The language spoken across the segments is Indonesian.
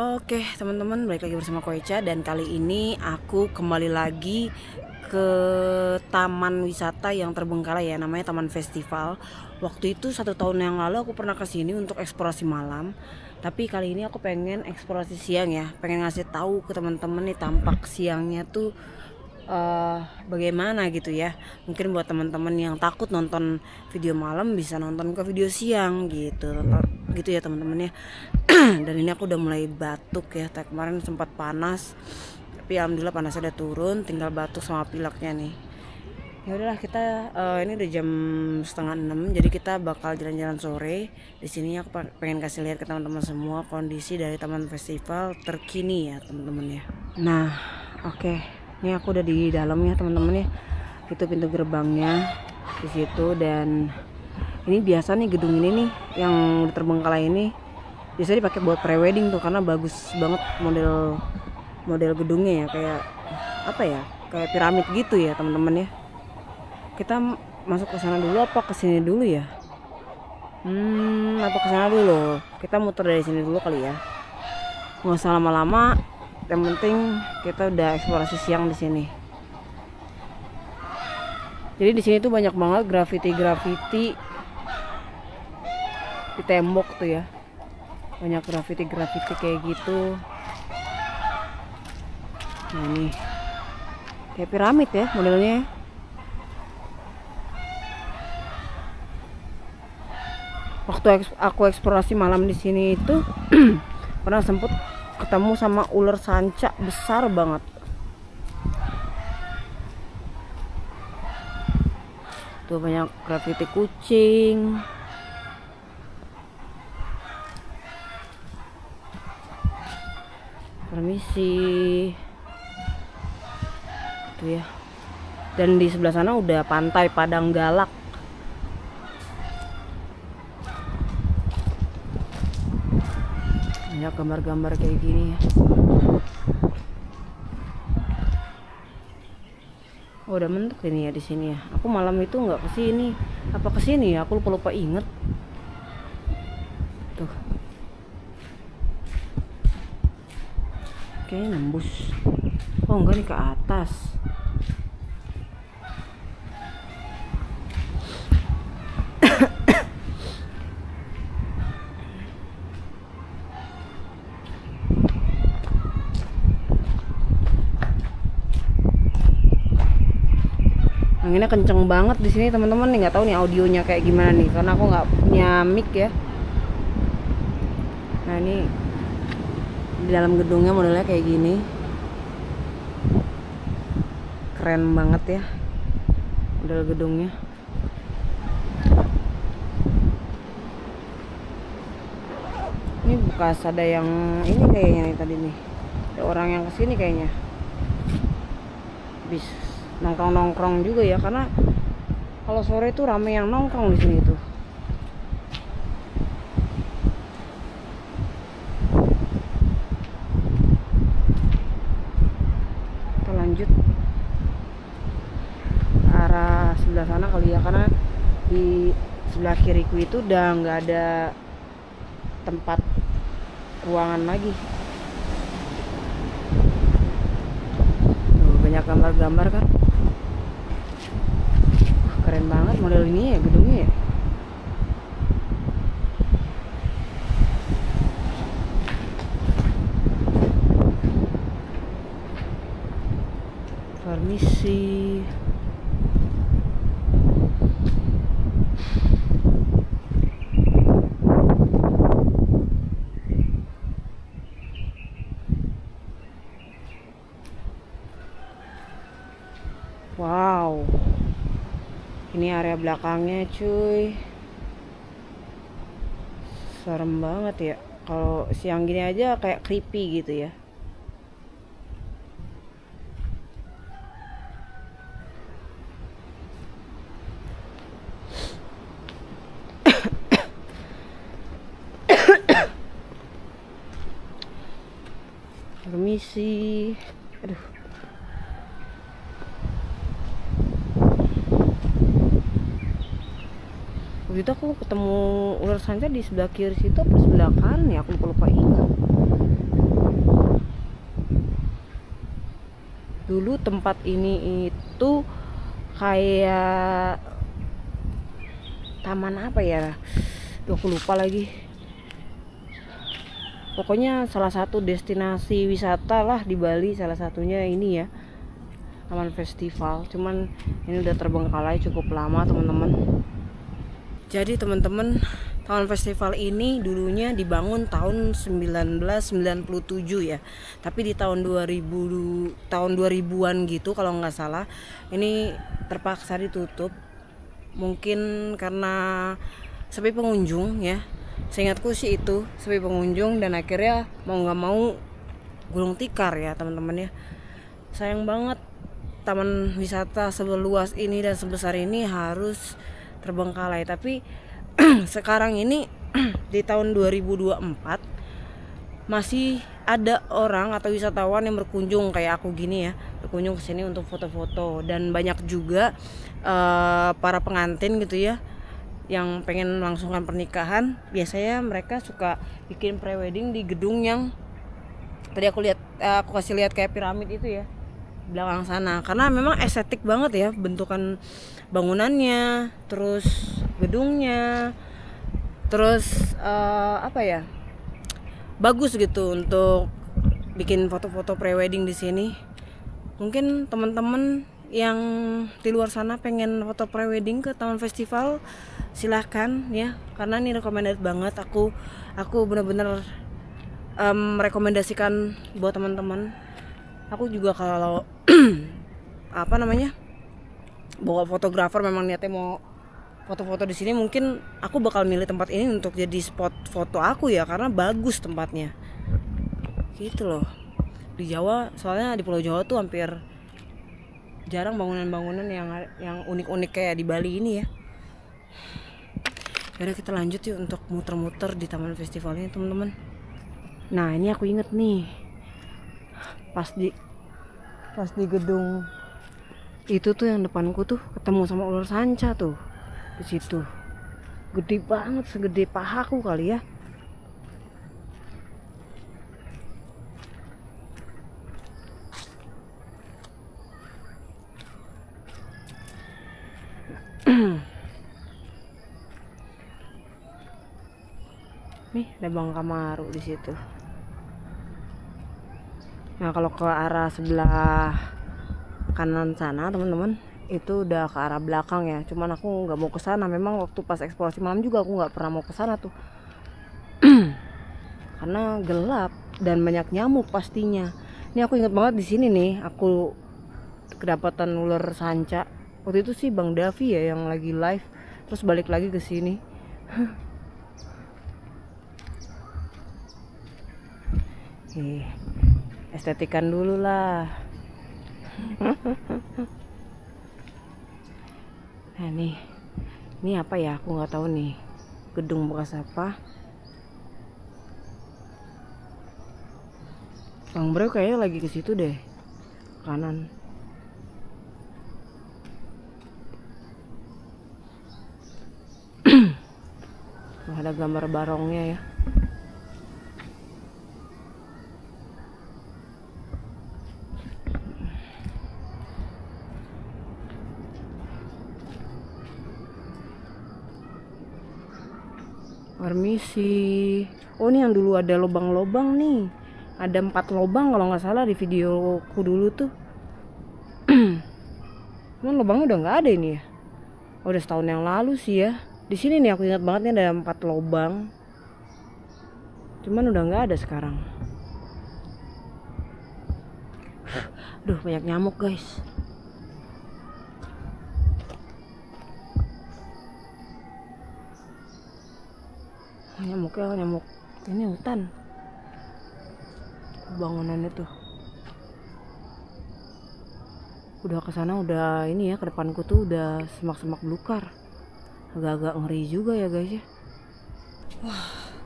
Oke teman-teman, balik lagi bersama Koecha. Dan kali ini aku kembali lagi ke taman wisata yang terbengkalai ya, namanya Taman Festival. Waktu itu 1 tahun yang lalu aku pernah kesini untuk eksplorasi malam. Tapi kali ini aku pengen eksplorasi siang ya, pengen ngasih tahu ke teman-teman nih tampak siangnya tuh bagaimana gitu ya. Mungkin buat teman-teman yang takut nonton video malam bisa nonton ke video siang gitu ya teman-teman ya. Dan ini aku udah mulai batuk ya, kemarin sempat panas tapi alhamdulillah panasnya udah turun, tinggal batuk sama pileknya nih. Ya udahlah, kita ini udah jam 5:30, jadi kita bakal jalan-jalan sore. Di sini aku pengen kasih lihat ke teman-teman semua kondisi dari Taman Festival terkini ya teman-teman ya. Nah oke. Ini aku udah di dalamnya teman-teman ya. Itu pintu gerbangnya di situ. Dan ini biasa nih gedung ini nih yang terbengkalai ini biasanya dipakai buat prewedding tuh, karena bagus banget model gedungnya ya, kayak apa ya? Kayak piramid gitu ya, teman-teman ya. Kita masuk ke sana dulu apa ke sini dulu ya? Apa ke sana dulu? Kita muter dari sini dulu kali ya. Nggak usah lama-lama. Yang penting kita udah eksplorasi siang di sini. Jadi di sini tuh banyak banget grafiti di tembok tuh ya. Banyak grafiti kayak gitu. Nah ini kayak piramid ya modelnya. Waktu aku eksplorasi malam di sini itu pernah sempet ketemu sama ular sanca besar banget. Tuh banyak grafiti kucing. Permisi. Tuh ya. Dan di sebelah sana udah pantai Padang Galak. Ya gambar-gambar kayak gini ya. Oh, udah mentok ini ya di sini ya. Aku malam itu nggak kesini. Apa kesini ya? Aku lupa inget. Tuh. Kayaknya nembus. Oh enggak, nih ke atas. Anginnya kenceng banget di sini teman-teman nih, nggak tahu nih audionya kayak gimana nih karena aku nggak punya mic ya. Nah ini di dalam gedungnya modelnya kayak gini, keren banget ya model gedungnya. Ini bekas ada yang ini kayaknya nih tadi nih, ada orang yang kesini kayaknya bis nongkrong-nongkrong juga ya, karena kalau sore itu rame yang nongkrong di sini tuh. Kita lanjut arah sebelah sana kali ya, karena di sebelah kiriku itu udah nggak ada tempat ruangan lagi. Tuh, banyak gambar-gambar kan. Keren banget model ini ya gedungnya ya. Permisi. Wow. Ini area belakangnya cuy, serem banget ya kalau siang gini aja, kayak creepy gitu ya. Permisi. Aduh. Waktu itu aku ketemu ular sanca di sebelah kiri situ, sebelah kanan ya, aku lupa ingat. Dulu tempat ini itu kayak taman apa ya? Duh, aku lupa lagi. Pokoknya salah satu destinasi wisata lah di Bali, salah satunya ini ya, Taman Festival. Cuman ini udah terbengkalai cukup lama, teman-teman. Jadi teman-teman, Taman Festival ini dulunya dibangun tahun 1997 ya. Tapi di tahun 2000-an gitu kalau nggak salah, ini terpaksa ditutup. Mungkin karena sepi pengunjung ya. Seingatku sih itu, sepi pengunjung, dan akhirnya mau nggak mau gulung tikar ya teman-teman ya. Sayang banget taman wisata seluas ini dan sebesar ini harus terbengkalai. Tapi sekarang ini di tahun 2024 masih ada orang atau wisatawan yang berkunjung kayak aku gini ya, berkunjung ke sini untuk foto-foto, dan banyak juga para pengantin gitu ya yang pengen melangsungkan pernikahan. Biasanya mereka suka bikin prewedding di gedung yang tadi aku lihat, aku kasih lihat kayak piramid itu ya, belakang sana, karena memang estetik banget ya bentukan bangunannya, terus gedungnya, terus apa ya, bagus gitu untuk bikin foto-foto prewedding di sini. Mungkin teman-teman yang di luar sana pengen foto prewedding ke Taman Festival, silahkan ya, karena ini recommended banget. Aku bener-bener rekomendasikan buat teman-teman. Aku juga kalau apa namanya, bawa fotografer memang niatnya mau foto-foto di sini, mungkin aku bakal milih tempat ini untuk jadi spot foto aku ya, karena bagus tempatnya. Gitu loh. Di Jawa, soalnya di Pulau Jawa tuh hampir jarang bangunan-bangunan yang unik-unik kayak di Bali ini ya. Yaudah kita lanjut yuk untuk muter-muter di Taman Festival ini, teman-teman. Nah, ini aku inget nih. Pas di gedung itu tuh yang depanku tuh ketemu sama ular sanca tuh di situ, gede banget, segede pahaku kali ya. Nih ada Bang Kamaru di situ. Nah, kalau ke arah sebelah kanan sana teman-teman, itu udah ke arah belakang ya. Cuman aku nggak mau ke sana. Memang waktu pas eksplorasi malam juga aku nggak pernah mau ke sana tuh. Karena gelap dan banyak nyamuk pastinya. Ini aku inget banget di sini nih, aku kedapatan ular sanca. Waktu itu sih Bang Davi ya yang lagi live, terus balik lagi ke sini. Estetikan dulu lah. Nah nih, ini apa ya, aku nggak tahu nih gedung bekas apa. Bang Bro kayaknya lagi ke situ deh, kanan. Ada gambar barongnya ya. Permisi. Oh, ini yang dulu ada lobang-lobang nih. Ada 4 lobang kalau nggak salah di videoku dulu tuh. Cuman lobangnya udah nggak ada ini ya. Oh, udah setahun yang lalu sih ya. Di sini nih aku ingat banget nih ada 4 lobang. Cuman udah nggak ada sekarang. Duh, banyak nyamuk guys. Nyamuk ini hutan, bangunannya tuh udah kesana, udah ini ya, ke depanku tuh udah semak-semak belukar, agak-agak ngeri juga ya guys ya. Wah,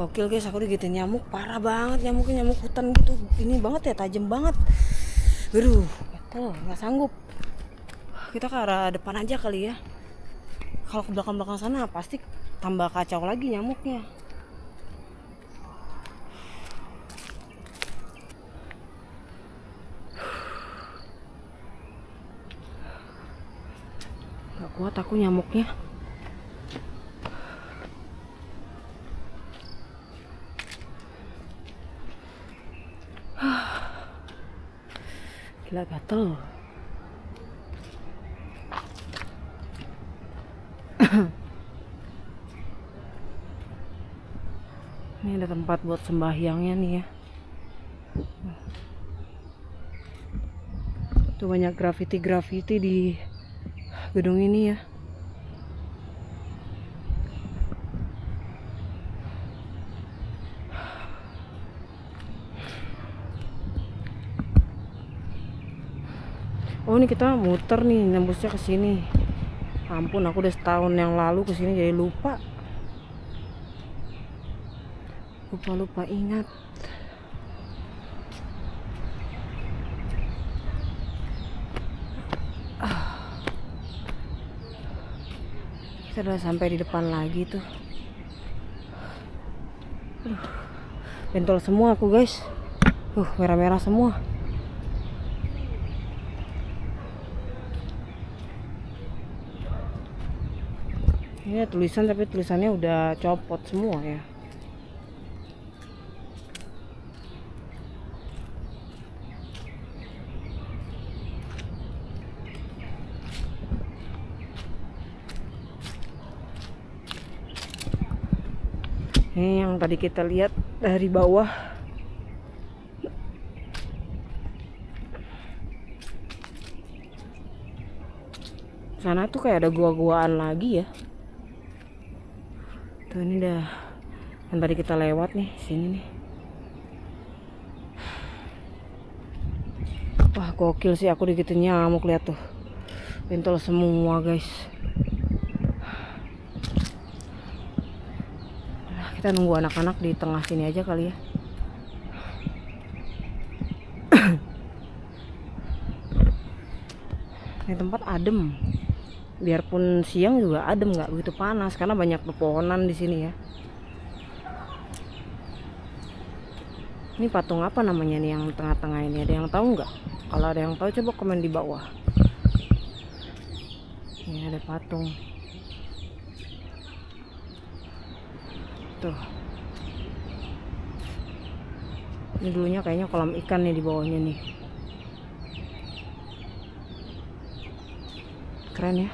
gokil guys, aku digigitin nyamuk parah banget, nyamuknya nyamuk hutan gitu, ini banget ya, tajam banget. Aduh, betul nggak sanggup. Kita ke arah depan aja kali ya, kalau ke belakang-belakang sana pasti tambah kacau lagi nyamuknya. kuat aku nyamuknya. Gila gatel. Ini ada tempat buat sembahyangnya nih ya. Tuh banyak grafiti-grafiti di gedung ini ya. Oh, ini kita muter nih, nembusnya ke sini. Ampun, aku udah setahun yang lalu ke sini jadi lupa. Lupa ingat. Kita udah sampai di depan lagi tuh. Aduh, bentol semua aku guys. Merah-merah semua. Ini tulisan tapi tulisannya udah copot semua ya. Ini yang tadi kita lihat dari bawah. Sana tuh kayak ada gua-guaan lagi ya. Tuh ini dah yang tadi kita lewat nih, sini nih. Wah, gokil sih aku digitu nyamuk, lihat tuh. Bentol semua, guys. Kita nunggu anak-anak di tengah sini aja kali ya. Ini tempat adem, biarpun siang juga adem, nggak begitu panas karena banyak pepohonan di sini ya. Ini patung apa namanya nih yang tengah-tengah ini, ada yang tahu nggak? Kalau ada yang tahu coba komen di bawah. Ini ada patung. Tuh. Ini dulunya kayaknya kolam ikan nih di bawahnya nih. Keren ya.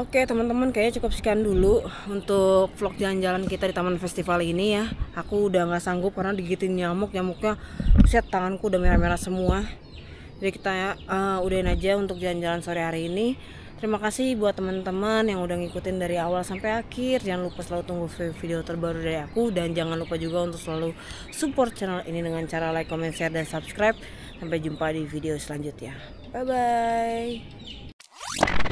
Oke teman-teman, kayaknya cukup sekian dulu untuk vlog jalan-jalan kita di Taman Festival ini ya. Aku udah nggak sanggup karena digigitin nyamuk, nyamuknya set tanganku udah merah-merah semua. Jadi kita udahin aja untuk jalan-jalan sore hari ini. Terima kasih buat teman-teman yang udah ngikutin dari awal sampai akhir. Jangan lupa selalu tunggu video terbaru dari aku. Dan jangan lupa juga untuk selalu support channel ini dengan cara like, comment, share, dan subscribe. Sampai jumpa di video selanjutnya. Bye-bye.